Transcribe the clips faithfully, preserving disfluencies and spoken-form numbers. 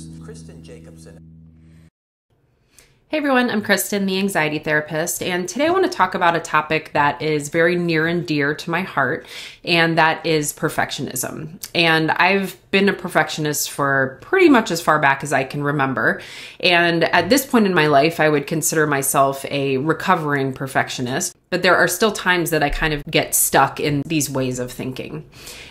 Therapist, Kristen Jacobson. Hey everyone, I'm Kristen, the Anxiety Therapist, and today I want to talk about a topic that is very near and dear to my heart, and that is perfectionism. And I've been a perfectionist for pretty much as far back as I can remember. And at this point in my life, I would consider myself a recovering perfectionist, but there are still times that I kind of get stuck in these ways of thinking.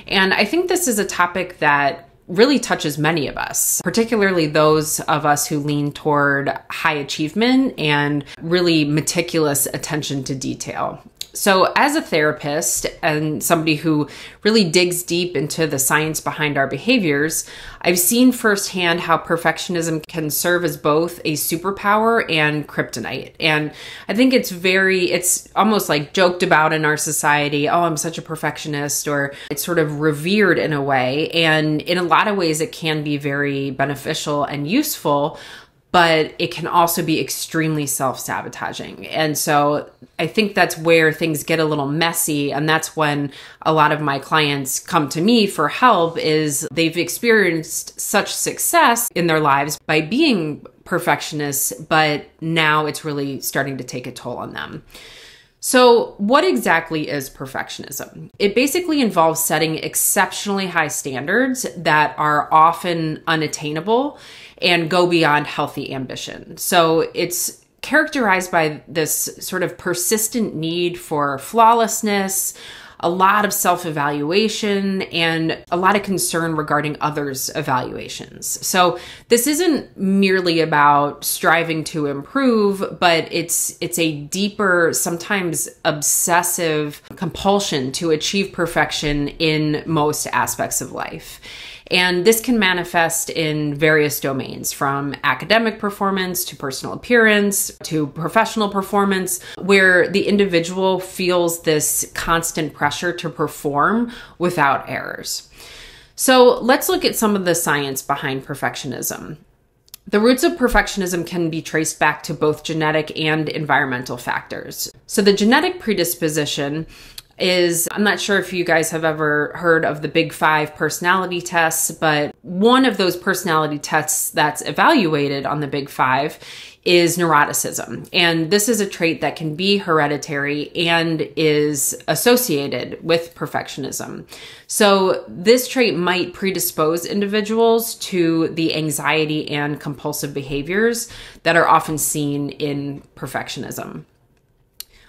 And I think this is a topic that really touches many of us, particularly those of us who lean toward high achievement and really meticulous attention to detail. So as a therapist and somebody who really digs deep into the science behind our behaviors, I've seen firsthand how perfectionism can serve as both a superpower and kryptonite. And I think it's very, it's almost like joked about in our society, oh, I'm such a perfectionist, or it's sort of revered in a way. And in a lot of ways, it can be very beneficial and useful, but it can also be extremely self-sabotaging. And so I think that's where things get a little messy. And that's when a lot of my clients come to me for help, is they've experienced such success in their lives by being perfectionists, but now it's really starting to take a toll on them. So what exactly is perfectionism? It basically involves setting exceptionally high standards that are often unattainable and go beyond healthy ambition. So it's characterized by this sort of persistent need for flawlessness, a lot of self-evaluation, and a lot of concern regarding others' evaluations. So this isn't merely about striving to improve, but it's it's a deeper, sometimes obsessive compulsion to achieve perfection in most aspects of life. And this can manifest in various domains, from academic performance to personal appearance to professional performance, where the individual feels this constant pressure to perform without errors. So let's look at some of the science behind perfectionism. The roots of perfectionism can be traced back to both genetic and environmental factors. So the genetic predisposition is, I'm not sure if you guys have ever heard of the Big Five personality tests, but one of those personality tests that's evaluated on the Big Five is neuroticism. And this is a trait that can be hereditary and is associated with perfectionism. So this trait might predispose individuals to the anxiety and compulsive behaviors that are often seen in perfectionism.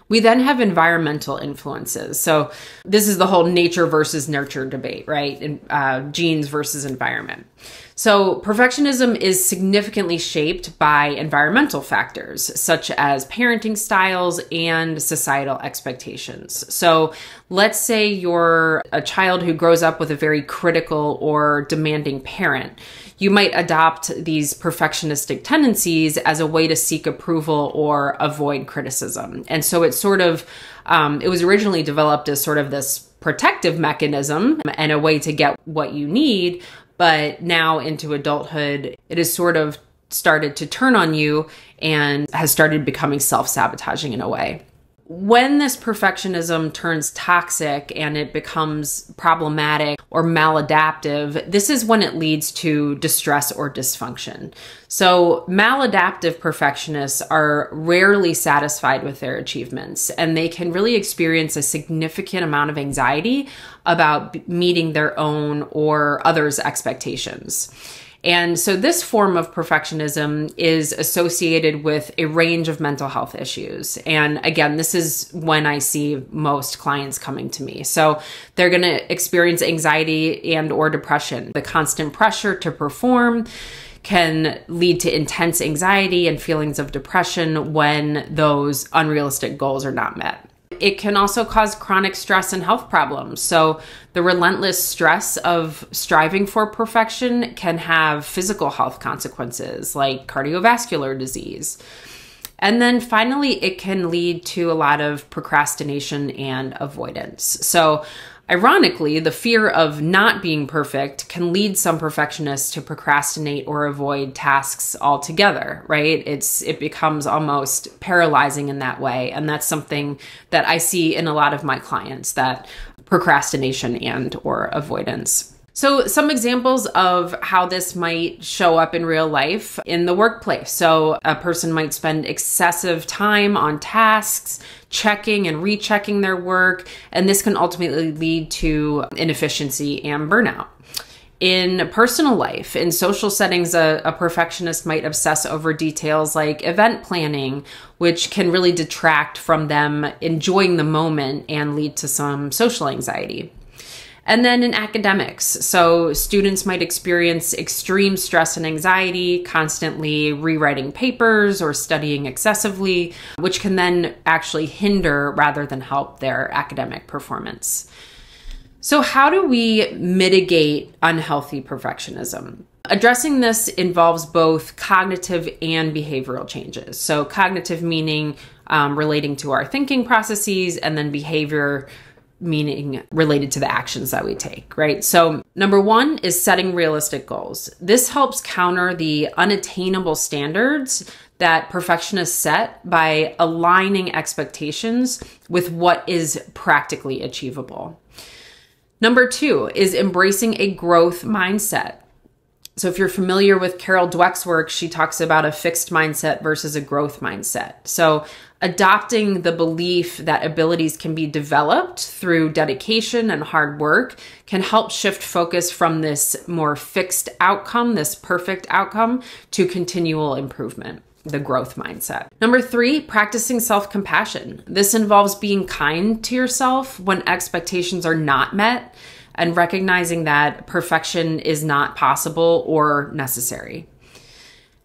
We then have environmental influences. So this is the whole nature versus nurture debate, right? And, uh, genes versus environment. So perfectionism is significantly shaped by environmental factors, such as parenting styles and societal expectations. So let's say you're a child who grows up with a very critical or demanding parent. You might adopt these perfectionistic tendencies as a way to seek approval or avoid criticism. And so it's sort of, um, it was originally developed as sort of this protective mechanism and a way to get what you need. But now into adulthood, it has sort of started to turn on you and has started becoming self-sabotaging in a way. When this perfectionism turns toxic and it becomes problematic or maladaptive, this is when it leads to distress or dysfunction. So maladaptive perfectionists are rarely satisfied with their achievements, and they can really experience a significant amount of anxiety about meeting their own or others' expectations. And so this form of perfectionism is associated with a range of mental health issues. And again, this is when I see most clients coming to me. So they're going to experience anxiety and or depression. The constant pressure to perform can lead to intense anxiety and feelings of depression when those unrealistic goals are not met. It can also cause chronic stress and health problems. So the relentless stress of striving for perfection can have physical health consequences like cardiovascular disease. And then finally, it can lead to a lot of procrastination and avoidance. So ironically, the fear of not being perfect can lead some perfectionists to procrastinate or avoid tasks altogether, right? It's, it becomes almost paralyzing in that way. And that's something that I see in a lot of my clients, that procrastination and or avoidance. So some examples of how this might show up in real life in the workplace. So a person might spend excessive time on tasks, checking and rechecking their work, and this can ultimately lead to inefficiency and burnout. In personal life, in social settings, a, a perfectionist might obsess over details like event planning, which can really detract from them enjoying the moment and lead to some social anxiety. And then in academics, so students might experience extreme stress and anxiety, constantly rewriting papers or studying excessively, which can then actually hinder rather than help their academic performance. So how do we mitigate unhealthy perfectionism? Addressing this involves both cognitive and behavioral changes. So cognitive meaning um, relating to our thinking processes, and then behavior meaning related to the actions that we take, right? So number one is setting realistic goals. This helps counter the unattainable standards that perfectionists set by aligning expectations with what is practically achievable. Number two is embracing a growth mindset. So if you're familiar with Carol Dweck's work, she talks about a fixed mindset versus a growth mindset. So adopting the belief that abilities can be developed through dedication and hard work can help shift focus from this more fixed outcome, this perfect outcome, to continual improvement, the growth mindset. Number three, practicing self-compassion. This involves being kind to yourself when expectations are not met and recognizing that perfection is not possible or necessary.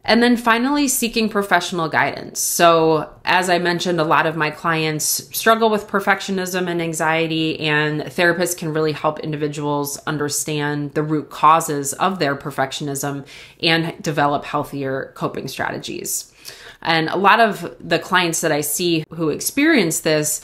And then finally, seeking professional guidance. So as I mentioned, a lot of my clients struggle with perfectionism and anxiety, and therapists can really help individuals understand the root causes of their perfectionism and develop healthier coping strategies. And a lot of the clients that I see who experience this,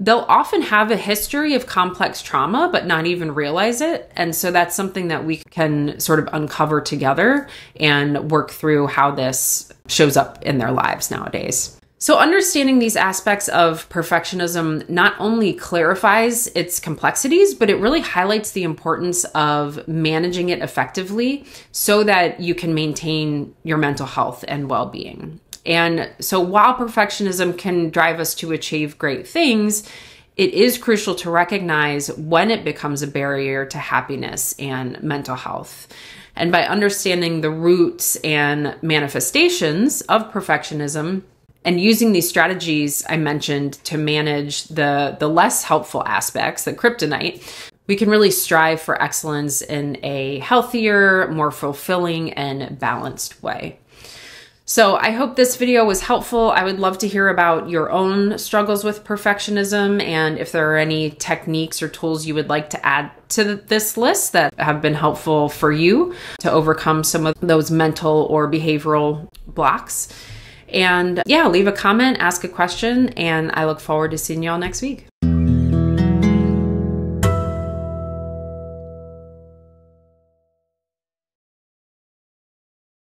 they'll often have a history of complex trauma, but not even realize it. And so that's something that we can sort of uncover together and work through how this shows up in their lives nowadays. So understanding these aspects of perfectionism not only clarifies its complexities, but it really highlights the importance of managing it effectively so that you can maintain your mental health and well-being. And so while perfectionism can drive us to achieve great things, it is crucial to recognize when it becomes a barrier to happiness and mental health. And by understanding the roots and manifestations of perfectionism and using these strategies I mentioned to manage the, the less helpful aspects, the kryptonite, we can really strive for excellence in a healthier, more fulfilling, and balanced way. So I hope this video was helpful. I would love to hear about your own struggles with perfectionism and if there are any techniques or tools you would like to add to this list that have been helpful for you to overcome some of those mental or behavioral blocks. And yeah, leave a comment, ask a question, and I look forward to seeing y'all next week.